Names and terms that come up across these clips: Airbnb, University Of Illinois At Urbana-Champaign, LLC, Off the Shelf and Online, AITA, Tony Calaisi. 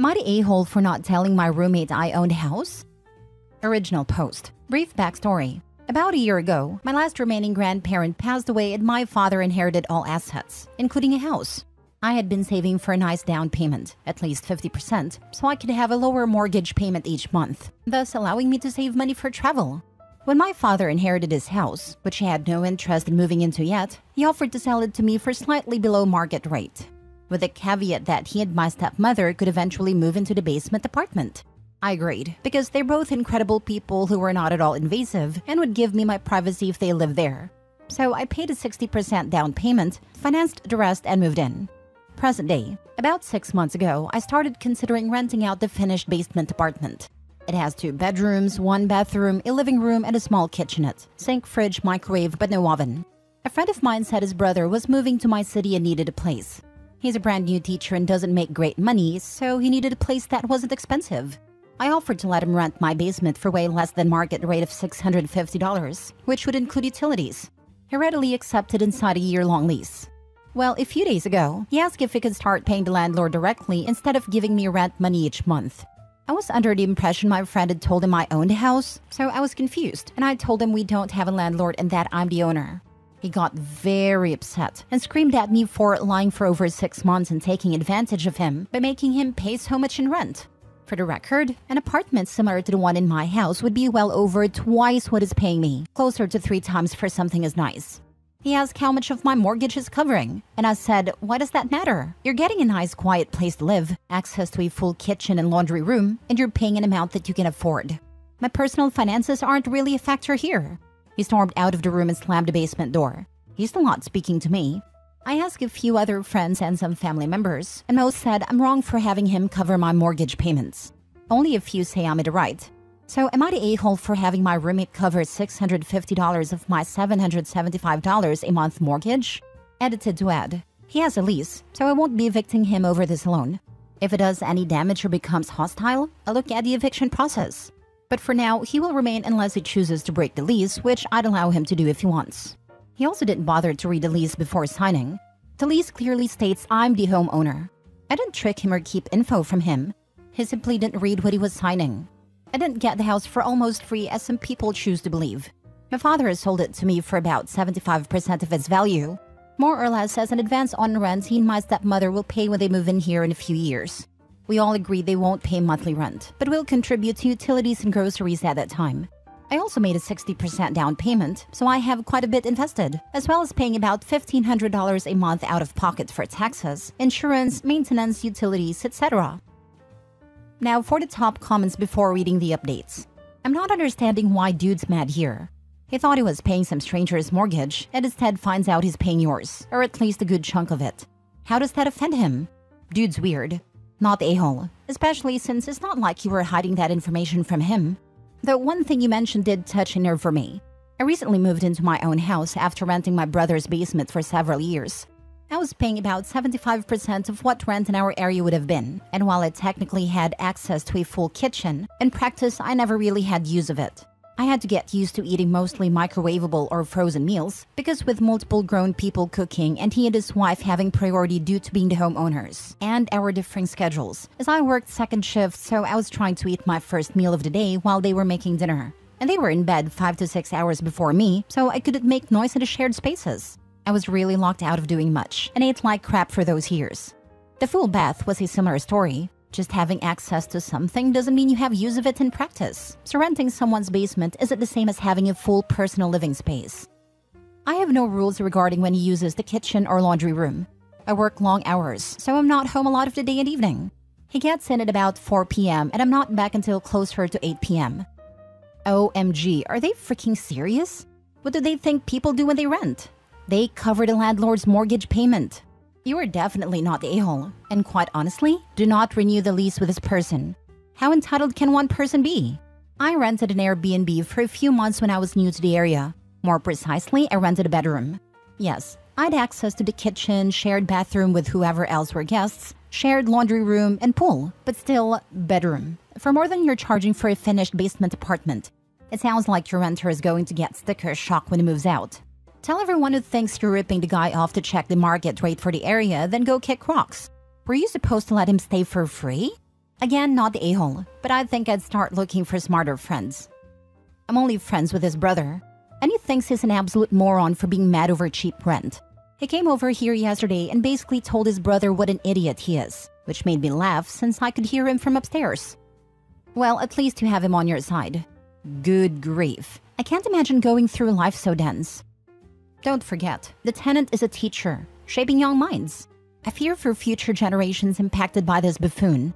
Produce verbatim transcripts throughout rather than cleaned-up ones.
Am I the a-hole for not telling my roommate I owned a house? Original post. Brief backstory. About a year ago, my last remaining grandparent passed away and my father inherited all assets, including a house. I had been saving for a nice down payment, at least fifty percent, so I could have a lower mortgage payment each month, thus allowing me to save money for travel. When my father inherited his house, which he had no interest in moving into yet, he offered to sell it to me for slightly below market rate, with the caveat that he and my stepmother could eventually move into the basement apartment. I agreed, because they're both incredible people who were not at all invasive and would give me my privacy if they lived there. So I paid a sixty percent down payment, financed the rest, and moved in. Present day, about six months ago, I started considering renting out the finished basement apartment. It has two bedrooms, one bathroom, a living room, and a small kitchenette, sink, fridge, microwave, but no oven. A friend of mine said his brother was moving to my city and needed a place. He's a brand new teacher and doesn't make great money, so he needed a place that wasn't expensive. I offered to let him rent my basement for way less than market rate of six hundred fifty dollars, which would include utilities. He readily accepted and signed a year-long lease. Well, a few days ago, he asked if he could start paying the landlord directly instead of giving me rent money each month. I was under the impression my friend had told him I owned a house, so I was confused, and I told him we don't have a landlord and that I'm the owner. He got very upset and screamed at me for lying for over six months and taking advantage of him by making him pay so much in rent. For the record, an apartment similar to the one in my house would be well over twice what is paying me, closer to three times for something as nice. He asked how much of my mortgage is covering, and I said, why does that matter? You're getting a nice quiet place to live, access to a full kitchen and laundry room, and you're paying an amount that you can afford. My personal finances aren't really a factor here. He stormed out of the room and slammed the basement door. He's still not speaking to me. I asked a few other friends and some family members, and most said I'm wrong for having him cover my mortgage payments. Only a few say I'm in the right. So am I the a-hole for having my roommate cover six hundred fifty dollars of my seven hundred seventy-five dollars a month mortgage? Edited to add, he has a lease, so I won't be evicting him over this alone. If it does any damage or becomes hostile, I'll look at the eviction process. But for now, he will remain unless he chooses to break the lease, which I'd allow him to do if he wants. He also didn't bother to read the lease before signing. The lease clearly states I'm the homeowner. I didn't trick him or keep info from him. He simply didn't read what he was signing. I didn't get the house for almost free as some people choose to believe. My father has sold it to me for about seventy-five percent of its value, more or less as an advance on rent he and my stepmother will pay when they move in here in a few years. We all agree they won't pay monthly rent, but will contribute to utilities and groceries at that time. I also made a sixty percent down payment, so I have quite a bit invested, as well as paying about fifteen hundred dollars a month out of pocket for taxes, insurance, maintenance, utilities, et cetera. Now for the top comments before reading the updates. I'm not understanding why dude's mad here. He thought he was paying some stranger's mortgage and instead finds out he's paying yours, or at least a good chunk of it. How does that offend him? Dude's weird. Not a-hole, especially since it's not like you were hiding that information from him. Though one thing you mentioned did touch a nerve for me. I recently moved into my own house after renting my brother's basement for several years. I was paying about seventy-five percent of what rent in our area would have been, and while I technically had access to a full kitchen, in practice I never really had use of it. I had to get used to eating mostly microwavable or frozen meals, because with multiple grown people cooking and he and his wife having priority due to being the homeowners, and our differing schedules, as I worked second shift, so I was trying to eat my first meal of the day while they were making dinner. And they were in bed five to six hours before me, so I couldn't make noise in the shared spaces. I was really locked out of doing much, and ate like crap for those years. The full bath was a similar story. Just having access to something doesn't mean you have use of it in practice, so renting someone's basement isn't the same as having a full personal living space. I have no rules regarding when he uses the kitchen or laundry room. I work long hours, so I'm not home a lot of the day and evening. He gets in at about four p m and I'm not back until closer to eight p m O M G, are they freaking serious? What do they think people do when they rent? They cover the landlord's mortgage payment. You are definitely not the a-hole, and quite honestly, do not renew the lease with this person. How entitled can one person be? I rented an Airbnb for a few months when I was new to the area. More precisely, I rented a bedroom. Yes, I had access to the kitchen, shared bathroom with whoever else were guests, shared laundry room and pool, but still bedroom, for more than you're charging for a finished basement apartment. It sounds like your renter is going to get sticker shock when he moves out. Tell everyone who thinks you're ripping the guy off to check the market rate for the area, then go kick rocks. Were you supposed to let him stay for free? Again, not the a-hole, but I think I'd start looking for smarter friends. I'm only friends with his brother, and he thinks he's an absolute moron for being mad over cheap rent. He came over here yesterday and basically told his brother what an idiot he is, which made me laugh since I could hear him from upstairs. Well, at least you have him on your side. Good grief. I can't imagine going through life so dense. Don't forget, the tenant is a teacher, shaping young minds. I fear for future generations impacted by this buffoon.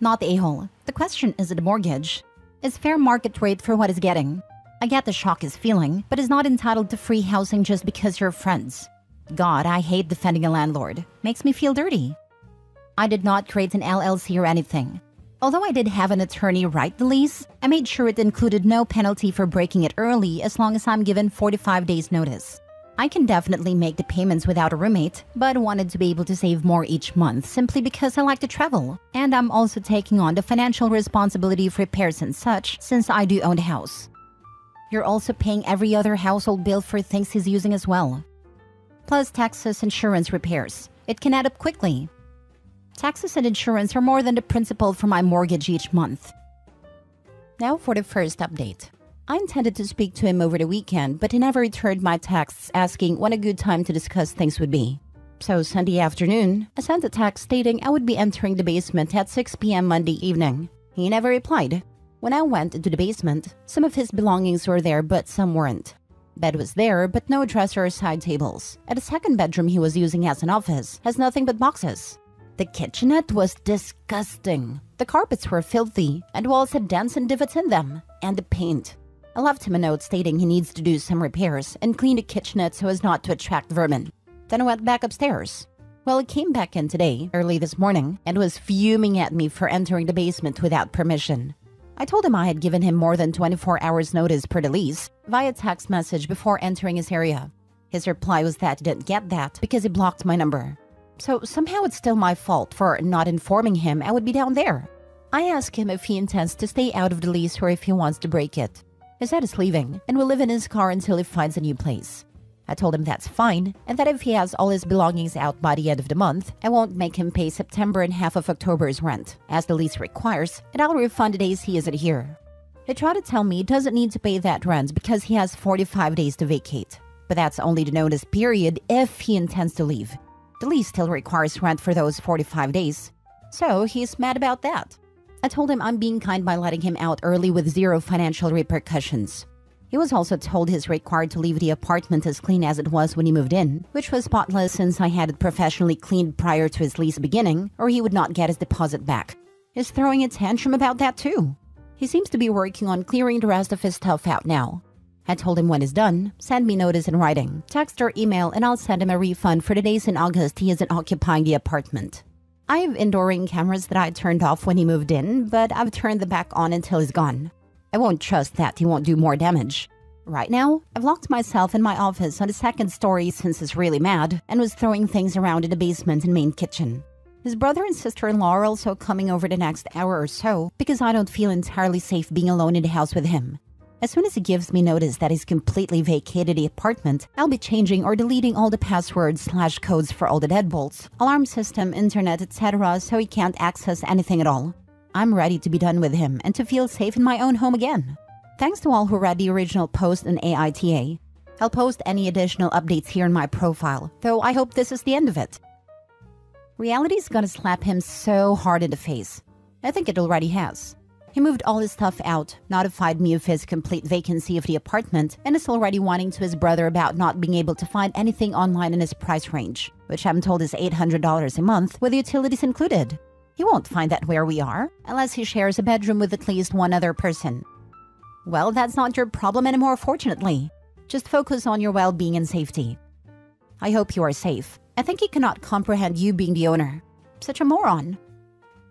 Not the a-hole. The question isn't a mortgage. It's fair market rate for what he's getting. I get the shock he's feeling, but he's not entitled to free housing just because you're friends. God, I hate defending a landlord. Makes me feel dirty. I did not create an L L C or anything. Although I did have an attorney write the lease, I made sure it included no penalty for breaking it early as long as I'm given forty-five days notice. I can definitely make the payments without a roommate, but wanted to be able to save more each month simply because I like to travel. And I'm also taking on the financial responsibility of repairs and such since I do own a house. You're also paying every other household bill for things he's using as well. Plus taxes, insurance, repairs. It can add up quickly. Taxes and insurance are more than the principal for my mortgage each month. Now for the first update. I intended to speak to him over the weekend, but he never returned my texts asking when a good time to discuss things would be. So Sunday afternoon, I sent a text stating I would be entering the basement at six p m Monday evening. He never replied. When I went into the basement, some of his belongings were there but some weren't. Bed was there but no dresser or side tables, and the second bedroom he was using as an office has nothing but boxes. The kitchenette was disgusting. The carpets were filthy, and walls had dents and divots in them, and the paint. I left him a note stating he needs to do some repairs and clean the kitchenette so as not to attract vermin. Then I went back upstairs. Well, he came back in today, early this morning, and was fuming at me for entering the basement without permission. I told him I had given him more than twenty-four hours notice per the lease via text message before entering his area. His reply was that he didn't get that because he blocked my number. So somehow it's still my fault for not informing him I would be down there. I asked him if he intends to stay out of the lease or if he wants to break it. He said he's leaving and will live in his car until he finds a new place. I told him that's fine and that if he has all his belongings out by the end of the month, I won't make him pay September and half of October's rent, as the lease requires, and I'll refund the days he isn't here. He tried to tell me he doesn't need to pay that rent because he has forty-five days to vacate, but that's only the notice period if he intends to leave. The lease still requires rent for those forty-five days, so he's mad about that. I told him I'm being kind by letting him out early with zero financial repercussions. He was also told he's required to leave the apartment as clean as it was when he moved in, which was spotless since I had it professionally cleaned prior to his lease beginning, or he would not get his deposit back. He's throwing a tantrum about that too. He seems to be working on clearing the rest of his stuff out now. I told him when he's done, send me notice in writing, text or email, and I'll send him a refund for the days in August he isn't occupying the apartment. I have indoor ring cameras that I turned off when he moved in, but I've turned them back on until he's gone. I won't trust that he won't do more damage. Right now, I've locked myself in my office on the second story since he's really mad and was throwing things around in the basement and main kitchen. His brother and sister-in-law are also coming over the next hour or so because I don't feel entirely safe being alone in the house with him. As soon as he gives me notice that he's completely vacated the apartment, I'll be changing or deleting all the passwords slash codes for all the deadbolts, alarm system, internet, et cetera so he can't access anything at all. I'm ready to be done with him and to feel safe in my own home again. Thanks to all who read the original post in A I T A. I'll post any additional updates here in my profile, though I hope this is the end of it. Reality's gonna slap him so hard in the face. I think it already has. He moved all his stuff out, notified me of his complete vacancy of the apartment, and is already whining to his brother about not being able to find anything online in his price range, which I'm told is eight hundred dollars a month with utilities included. He won't find that where we are, unless he shares a bedroom with at least one other person. Well, that's not your problem anymore, fortunately. Just focus on your well-being and safety. I hope you are safe. I think he cannot comprehend you being the owner. Such a moron.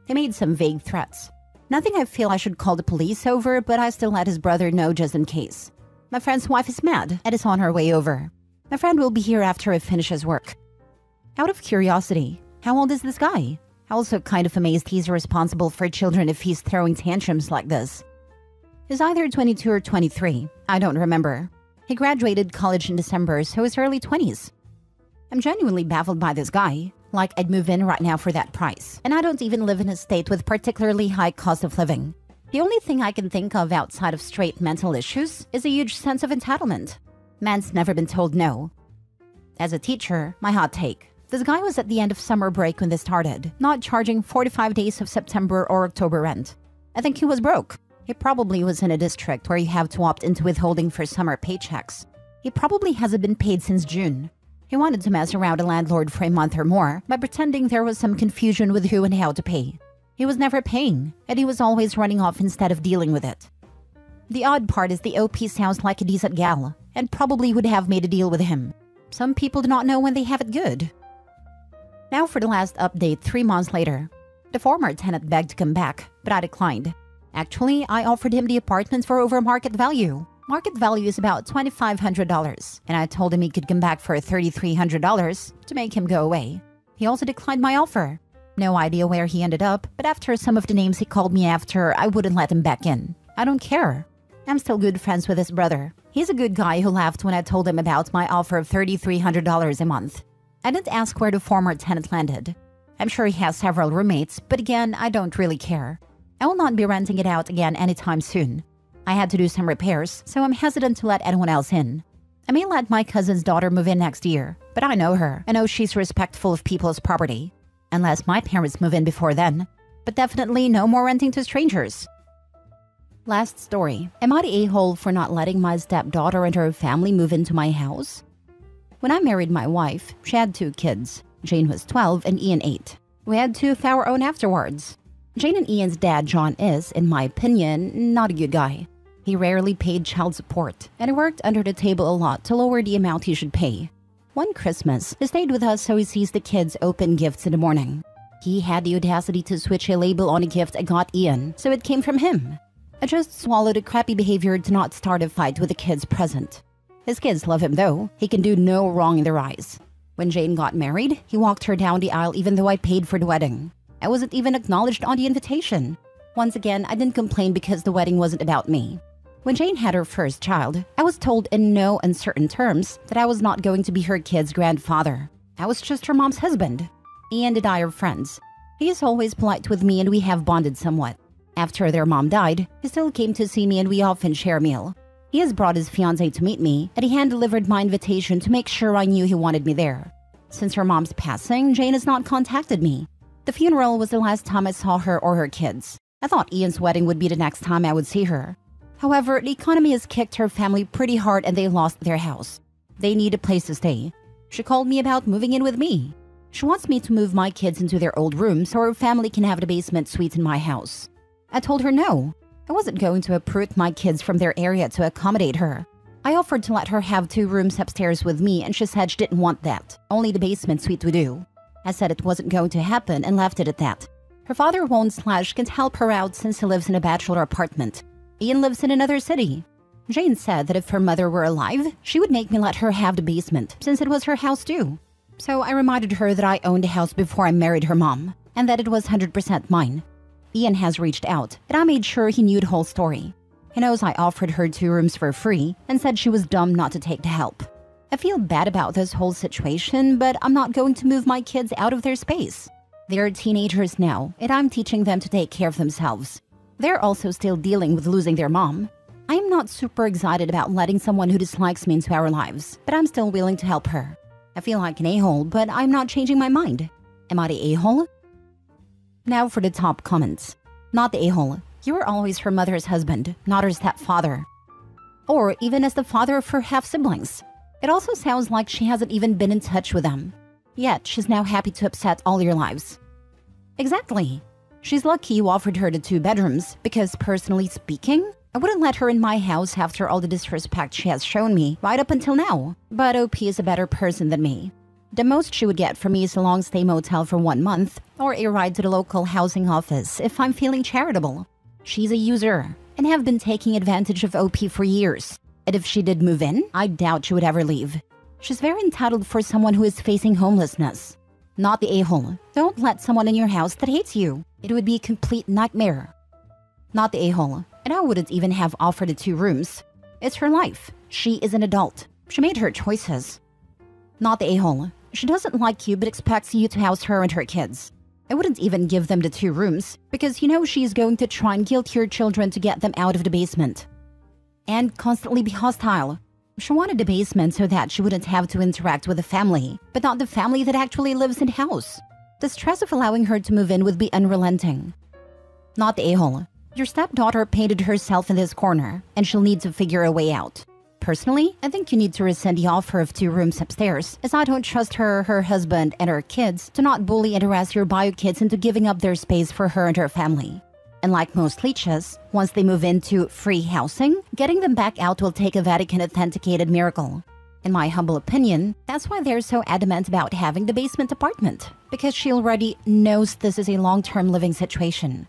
He made some vague threats. Nothing I feel I should call the police over, but I still let his brother know just in case. My friend's wife is mad and is on her way over. My friend will be here after he finishes work. Out of curiosity, how old is this guy? I'm also kind of amazed he's responsible for children if he's throwing tantrums like this. He's either twenty-two or twenty-three, I don't remember. He graduated college in December, so his early twenties. I'm genuinely baffled by this guy. like I'd move in right now for that price. And I don't even live in a state with particularly high cost of living. The only thing I can think of outside of straight mental issues is a huge sense of entitlement. Man's never been told no. As a teacher, my hot take. This guy was at the end of summer break when this started, not charging forty-five days of September or October rent. I think he was broke. He probably was in a district where you have to opt into withholding for summer paychecks. He probably hasn't been paid since June. He wanted to mess around a landlord for a month or more by pretending there was some confusion with who and how to pay. He was never paying, and he was always running off instead of dealing with it. The odd part is the O P sounds like a decent gal, and probably would have made a deal with him. Some people do not know when they have it good. Now for the last update three months later. The former tenant begged to come back, but I declined. Actually, I offered him the apartment for over market value. Market value is about twenty-five hundred dollars, and I told him he could come back for thirty-three hundred dollars to make him go away. He also declined my offer. No idea where he ended up, but after some of the names he called me after, I wouldn't let him back in. I don't care. I'm still good friends with his brother. He's a good guy who laughed when I told him about my offer of thirty-three hundred dollars a month. I didn't ask where the former tenant landed. I'm sure he has several roommates, but again, I don't really care. I will not be renting it out again anytime soon. I had to do some repairs, so I'm hesitant to let anyone else in. I may let my cousin's daughter move in next year, but I know her. I know she's respectful of people's property. Unless my parents move in before then. But definitely no more renting to strangers. Last story. Am I the a-hole for not letting my stepdaughter and her family move into my house? When I married my wife, she had two kids. Jane was twelve and Ian eight. We had two of our own afterwards. Jane and Ian's dad, John, is, in my opinion, not a good guy. He rarely paid child support, and he worked under the table a lot to lower the amount he should pay. One Christmas, he stayed with us so he sees the kids open gifts in the morning. He had the audacity to switch a label on a gift I got Ian, so it came from him. I just swallowed a crappy behavior to not start a fight with the kids present. His kids love him though, he can do no wrong in their eyes. When Jane got married, he walked her down the aisle even though I paid for the wedding. I wasn't even acknowledged on the invitation. Once again, I didn't complain because the wedding wasn't about me. When Jane had her first child, I was told in no uncertain terms that I was not going to be her kid's grandfather. I was just her mom's husband. Ian and I are friends. He is always polite with me and we have bonded somewhat. After their mom died, he still came to see me and we often share a meal. He has brought his fiancée to meet me and he hand-delivered my invitation to make sure I knew he wanted me there. Since her mom's passing, Jane has not contacted me. The funeral was the last time I saw her or her kids. I thought Ian's wedding would be the next time I would see her. However, the economy has kicked her family pretty hard and they lost their house. They need a place to stay. She called me about moving in with me. She wants me to move my kids into their old room so her family can have the basement suite in my house. I told her no. I wasn't going to uproot my kids from their area to accommodate her. I offered to let her have two rooms upstairs with me and she said she didn't want that. Only the basement suite would do. I said it wasn't going to happen and left it at that. Her father won't slash can help her out since he lives in a bachelor apartment. Ian lives in another city. Jane said that if her mother were alive, she would make me let her have the basement, since it was her house too. So I reminded her that I owned a house before I married her mom, and that it was one hundred percent mine. Ian has reached out, and I made sure he knew the whole story. He knows I offered her two rooms for free, and said she was dumb not to take the help. I feel bad about this whole situation, but I'm not going to move my kids out of their space. They are teenagers now, and I'm teaching them to take care of themselves. They're also still dealing with losing their mom. I am not super excited about letting someone who dislikes me into our lives, but I'm still willing to help her. I feel like an a-hole, but I'm not changing my mind. Am I the a-hole? Now for the top comments. Not the a-hole. You were always her mother's husband, not her stepfather. Or even as the father of her half-siblings. It also sounds like she hasn't even been in touch with them. Yet, she's now happy to upset all your lives. Exactly. She's lucky you offered her the two bedrooms, because personally speaking, I wouldn't let her in my house after all the disrespect she has shown me right up until now. But O P is a better person than me. The most she would get from me is a long-stay motel for one month or a ride to the local housing office if I'm feeling charitable. She's a user and have been taking advantage of O P for years. And if she did move in, I doubt she would ever leave. She's very entitled for someone who is facing homelessness. Not the a-hole. Don't let someone in your house that hates you. It would be a complete nightmare. Not the a-hole, and I wouldn't even have offered the two rooms. It's her life. She is an adult. She made her choices. Not the a-hole, She doesn't like you but expects you to house her and her kids. I wouldn't even give them the two rooms, because you know she's going to try and guilt your children to get them out of the basement. And constantly be hostile. She wanted the basement so that she wouldn't have to interact with the family, but not the family that actually lives in the house. The stress of allowing her to move in would be unrelenting. Not the a-hole. Your stepdaughter painted herself in this corner, and she'll need to figure a way out. Personally, I think you need to rescind the offer of two rooms upstairs, as I don't trust her, her husband, and her kids to not bully and harass your bio kids into giving up their space for her and her family. And like most leeches, once they move into free housing, getting them back out will take a Vatican-authenticated miracle. In my humble opinion, that's why they're so adamant about having the basement apartment, because she already knows this is a long-term living situation.